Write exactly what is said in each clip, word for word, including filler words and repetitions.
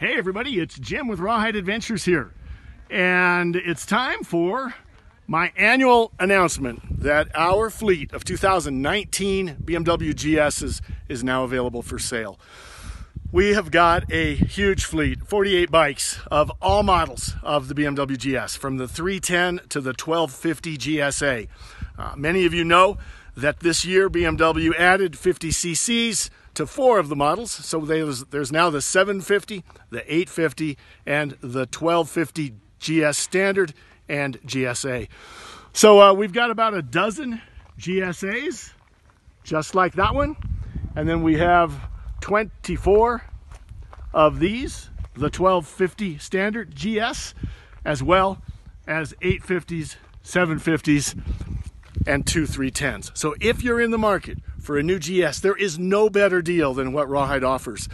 Hey everybody, it's Jim with RawHyde Adventures here, and it's time for my annual announcement that our fleet of two thousand nineteen B M W G S's is now available for sale. We have got a huge fleet, forty-eight bikes of all models of the B M W G S, from the three ten to the twelve fifty G S A. Uh, many of you know that this year B M W added fifty C C's to four of the models, so there's, there's now the seven fifty, the eight fifty, and the twelve fifty G S Standard and G S A. So uh, we've got about a dozen G S A's, just like that one, and then we have twenty-four of these, the twelve fifty Standard G S, as well as eight fifties, seven fifties, and two three tens. So if you're in the market for a new G S, there is no better deal than what Rawhide offers.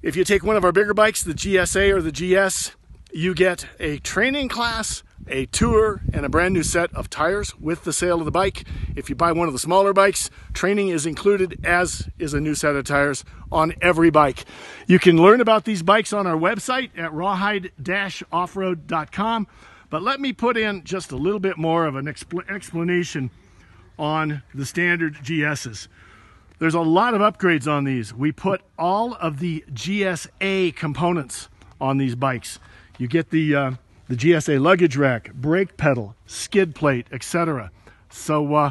If you take one of our bigger bikes, the G S A or the G S, you get a training class, a tour, and a brand new set of tires with the sale of the bike. If you buy one of the smaller bikes, training is included, as is a new set of tires on every bike. You can learn about these bikes on our website at rawhyde dash offroad dot com. But let me put in just a little bit more of an expl- explanation on the standard G S's. There's a lot of upgrades on these. We put all of the G S A components on these bikes. You get the, uh, the G S A luggage rack, brake pedal, skid plate, et cetera. So uh,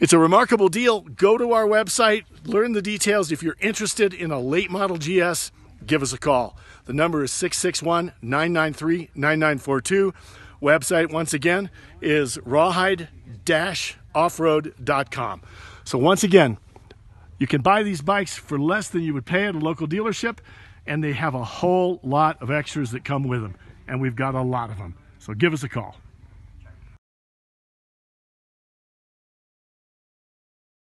it's a remarkable deal. Go to our website, learn the details. If you're interested in a late model G S, give us a call. The number is six six one, nine nine three, nine nine four two. Website, once again, is rawhide dash offroad dot com. So once again, you can buy these bikes for less than you would pay at a local dealership, and they have a whole lot of extras that come with them, and we've got a lot of them. So give us a call.